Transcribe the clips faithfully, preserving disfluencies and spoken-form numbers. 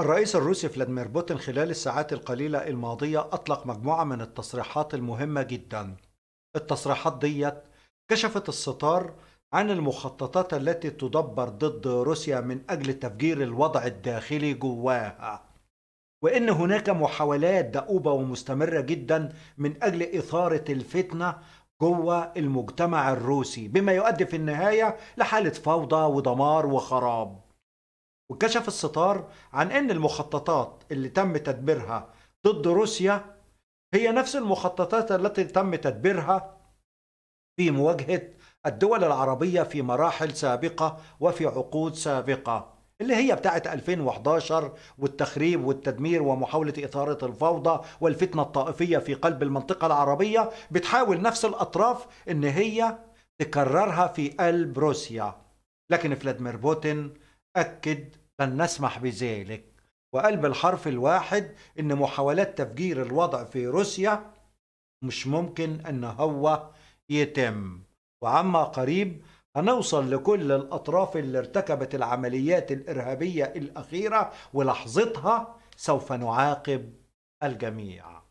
الرئيس الروسي فلاديمير بوتين خلال الساعات القليلة الماضية أطلق مجموعة من التصريحات المهمة جدا. التصريحات ديت كشفت الستار عن المخططات التي تدبر ضد روسيا من أجل تفجير الوضع الداخلي جواها، وإن هناك محاولات دؤوبة ومستمرة جدا من أجل إثارة الفتنة جوه المجتمع الروسي، بما يؤدي في النهاية لحالة فوضى ودمار وخراب. وكشف الستار عن أن المخططات اللي تم تدبيرها ضد روسيا هي نفس المخططات التي تم تدبيرها في مواجهة الدول العربية في مراحل سابقة وفي عقود سابقة، اللي هي بتاعت ألفين وأحد عشر والتخريب والتدمير ومحاولة إثارة الفوضى والفتنة الطائفية في قلب المنطقة العربية. بتحاول نفس الأطراف إن هي تكررها في قلب روسيا، لكن فلاديمير بوتين أكد لن نسمح بذلك، وقال بالحرف الواحد إن محاولات تفجير الوضع في روسيا مش ممكن إن هو يتم، وعما قريب هنوصل لكل الأطراف اللي ارتكبت العمليات الإرهابية الأخيرة، ولحظتها سوف نعاقب الجميع.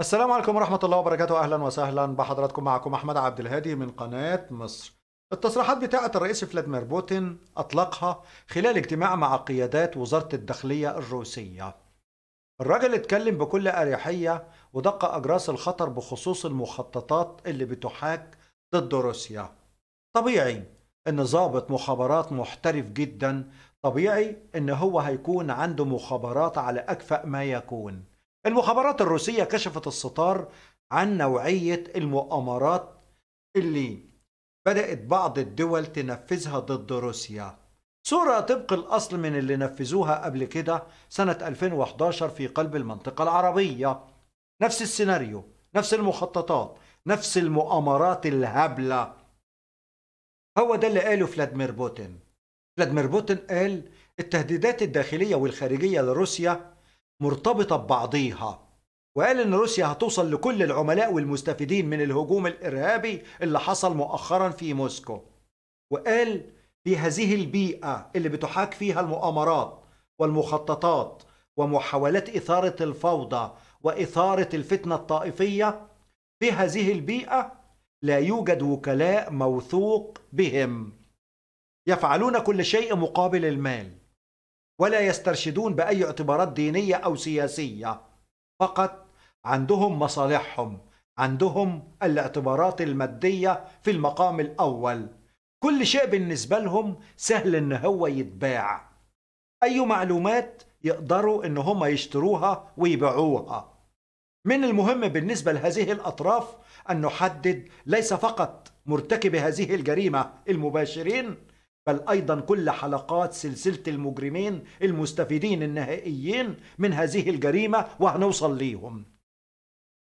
السلام عليكم ورحمة الله وبركاته، أهلا وسهلا بحضراتكم، معكم أحمد عبد الهادي من قناة مصر. التصريحات بتاعة الرئيس فلاديمير بوتين أطلقها خلال اجتماع مع قيادات وزارة الداخلية الروسية. الراجل اتكلم بكل أريحية ودق أجراس الخطر بخصوص المخططات اللي بتحاك ضد روسيا. طبيعي إن ضابط مخابرات محترف جدا، طبيعي إن هو هيكون عنده مخابرات على أكفأ ما يكون. المخابرات الروسية كشفت الستار عن نوعية المؤامرات اللي بدأت بعض الدول تنفذها ضد روسيا، صورة طبق الأصل من اللي نفذوها قبل كده سنة ألفين وأحد عشر في قلب المنطقة العربية. نفس السيناريو، نفس المخططات، نفس المؤامرات الهبلة. هو ده اللي قاله فلاديمير بوتين. فلاديمير بوتين قال التهديدات الداخلية والخارجية لروسيا مرتبطة ببعضيها، وقال إن روسيا هتوصل لكل العملاء والمستفيدين من الهجوم الإرهابي اللي حصل مؤخرا في موسكو. وقال في هذه البيئة اللي بتحاك فيها المؤامرات والمخططات ومحاولات إثارة الفوضى وإثارة الفتنة الطائفية، في هذه البيئة لا يوجد وكلاء موثوق بهم، يفعلون كل شيء مقابل المال، ولا يسترشدون بأي اعتبارات دينية أو سياسية، فقط عندهم مصالحهم، عندهم الاعتبارات المادية في المقام الأول. كل شيء بالنسبة لهم سهل إن هو يتباع، أي معلومات يقدروا إن هم يشتروها ويبيعوها. من المهم بالنسبة لهذه الأطراف أن نحدد ليس فقط مرتكبي هذه الجريمة المباشرين، بل أيضا كل حلقات سلسلة المجرمين المستفيدين النهائيين من هذه الجريمة، وهنوصل ليهم.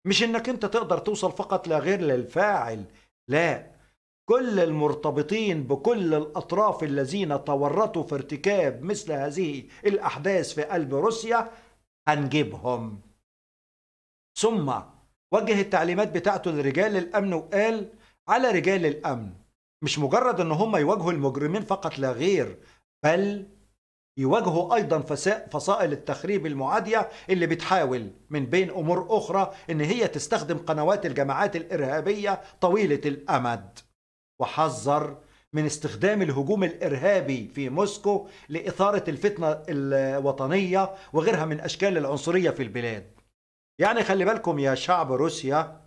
مش إنك أنت تقدر توصل فقط لا غير للفاعل، لا، كل المرتبطين بكل الأطراف الذين تورطوا في ارتكاب مثل هذه الأحداث في قلب روسيا هنجيبهم. ثم وجه التعليمات بتاعته لرجال الأمن وقال على رجال الأمن مش مجرد ان هم يواجهوا المجرمين فقط لا غير، بل يواجهوا ايضا فصائل التخريب المعادية اللي بتحاول من بين امور اخرى ان هي تستخدم قنوات الجماعات الارهابية طويلة الامد. وحذر من استخدام الهجوم الارهابي في موسكو لاثارة الفتنة الوطنية وغيرها من اشكال العنصرية في البلاد. يعني خلي بالكم يا شعب روسيا،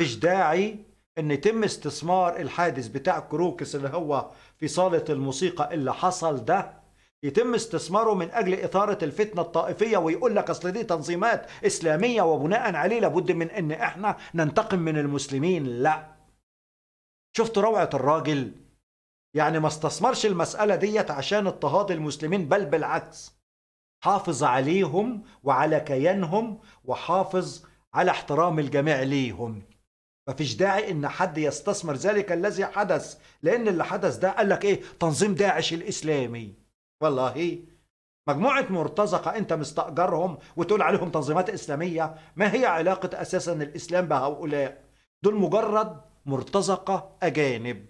مش داعي ان يتم استثمار الحادث بتاع كروكس اللي هو في صالة الموسيقى اللي حصل ده، يتم استثماره من اجل اثارة الفتنة الطائفية، ويقول لك اصل دي تنظيمات اسلامية وبناء عليه لابد من ان احنا ننتقم من المسلمين. لا، شفتوا روعة الراجل؟ يعني ما استثمرش المسألة ديت عشان اضطهاد المسلمين، بل بالعكس حافظ عليهم وعلى كيانهم وحافظ على احترام الجميع ليهم. مفيش داعي ان حد يستثمر ذلك الذي حدث، لان اللي حدث ده قال لك ايه؟ تنظيم داعش الاسلامي. والله مجموعة مرتزقة أنت مستأجرهم وتقول عليهم تنظيمات إسلامية. ما هي علاقة أساسا الإسلام بهؤلاء؟ دول مجرد مرتزقة أجانب.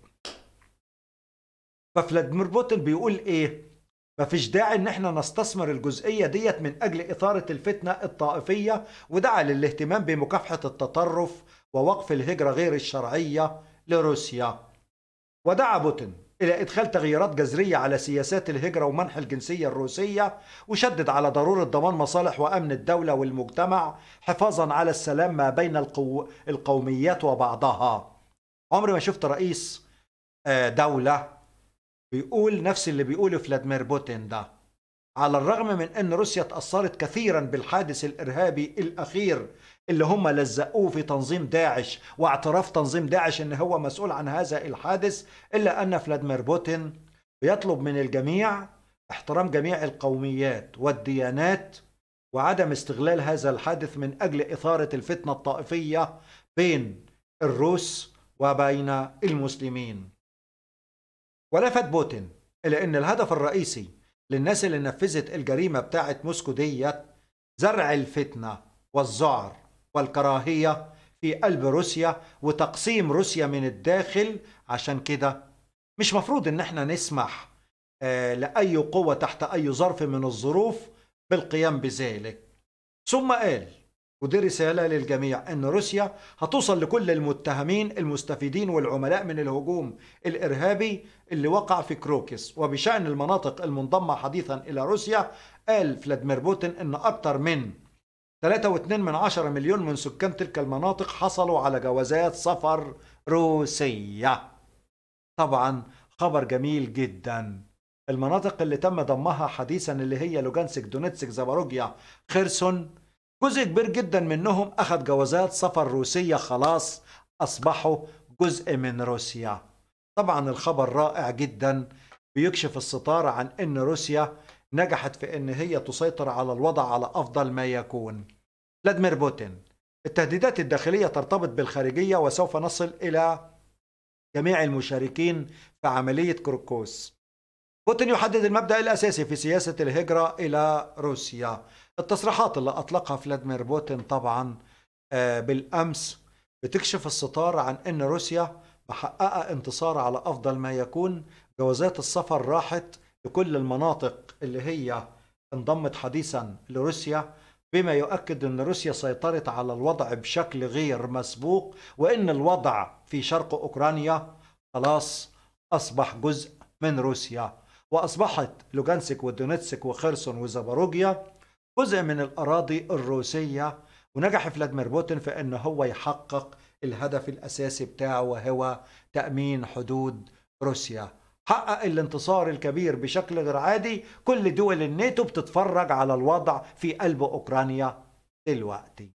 ففلاديمير بوتين بيقول إيه؟ مفيش داعي إن إحنا نستثمر الجزئية ديت من أجل إثارة الفتنة الطائفية، ودعا للاهتمام بمكافحة التطرف ووقف الهجرة غير الشرعية لروسيا. ودعا بوتين إلى إدخال تغييرات جذرية على سياسات الهجرة ومنح الجنسية الروسية، وشدد على ضرورة ضمان مصالح وأمن الدولة والمجتمع حفاظا على السلام ما بين القو... القوميات وبعضها. عمري ما شفت رئيس دولة بيقول نفس اللي بيقوله فلاديمير بوتين ده، على الرغم من أن روسيا تأثرت كثيرا بالحادث الإرهابي الأخير اللي هم لزقوه في تنظيم داعش واعتراف تنظيم داعش أن هو مسؤول عن هذا الحادث، إلا أن فلاديمير بوتين بيطلب من الجميع احترام جميع القوميات والديانات وعدم استغلال هذا الحادث من أجل إثارة الفتنة الطائفية بين الروس وبين المسلمين. ولفت بوتين إلى أن الهدف الرئيسي للناس اللي نفذت الجريمة بتاعة موسكو ديت زرع الفتنة والذعر والكراهية في قلب روسيا وتقسيم روسيا من الداخل. عشان كده مش مفروض ان احنا نسمح آه لأي قوة تحت أي ظرف من الظروف بالقيام بذلك. ثم قال، ودي رسالة للجميع، أن روسيا هتوصل لكل المتهمين المستفيدين والعملاء من الهجوم الإرهابي اللي وقع في كروكس. وبشأن المناطق المنضمة حديثا إلى روسيا، قال فلاديمير بوتين أن أكثر من ثلاثة فاصلة اثنين مليون من سكان تلك المناطق حصلوا على جوازات سفر روسية. طبعا خبر جميل جدا. المناطق اللي تم ضمها حديثا اللي هي لوهانسك، دونيتسك، زاباروجيا، خيرسون، جزء كبير جدا منهم أخذ جوازات سفر روسية، خلاص أصبحوا جزء من روسيا. طبعا الخبر رائع جدا، بيكشف الستارة عن أن روسيا نجحت في أن هي تسيطر على الوضع على أفضل ما يكون. فلاديمير بوتين، التهديدات الداخلية ترتبط بالخارجية وسوف نصل إلى جميع المشاركين في عملية كروكوس. بوتين يحدد المبدأ الأساسي في سياسة الهجرة إلى روسيا. التصريحات اللي أطلقها فلاديمير بوتين طبعا بالأمس بتكشف الستار عن أن روسيا محققة انتصار على أفضل ما يكون. جوازات السفر راحت لكل المناطق اللي هي انضمت حديثا لروسيا، بما يؤكد أن روسيا سيطرت على الوضع بشكل غير مسبوق، وأن الوضع في شرق أوكرانيا خلاص أصبح جزء من روسيا، وأصبحت لوهانسك ودونيتسك وخيرسون وزاباروجيا جزء من الأراضي الروسية. ونجح فلاديمير بوتين في أن هو يحقق الهدف الأساسي بتاعه، وهو تأمين حدود روسيا. حقق الانتصار الكبير بشكل غير عادي. كل دول الناتو بتتفرج على الوضع في قلب أوكرانيا دلوقتي.